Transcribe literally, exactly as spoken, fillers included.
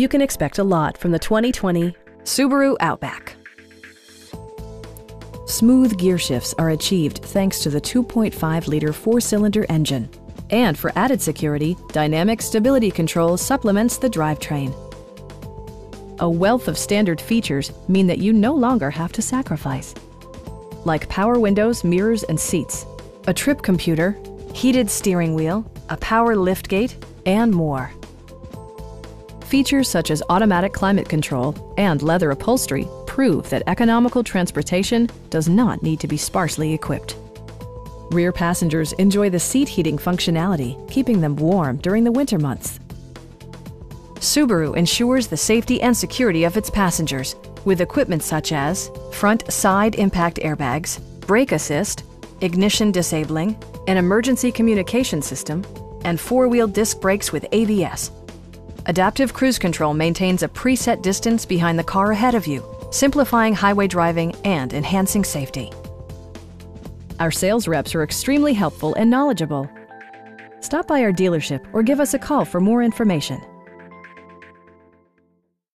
you can expect a lot from the twenty twenty Subaru Outback. Smooth gear shifts are achieved thanks to the two point five liter four-cylinder engine. And for added security, Dynamic Stability Control supplements the drivetrain. A wealth of standard features mean that you no longer have to sacrifice, like power windows, mirrors, and seats, a trip computer, heated steering wheel, a power liftgate, and more. Features such as automatic climate control and leather upholstery prove that economical transportation does not need to be sparsely equipped. Rear passengers enjoy the seat heating functionality, keeping them warm during the winter months. Subaru ensures the safety and security of its passengers with equipment such as front side impact airbags, brake assist, ignition disabling, an emergency communication system, and four-wheel disc brakes with A B S. Adaptive Cruise Control maintains a preset distance behind the car ahead of you, simplifying highway driving and enhancing safety. Our sales reps are extremely helpful and knowledgeable. Stop by our dealership or give us a call for more information.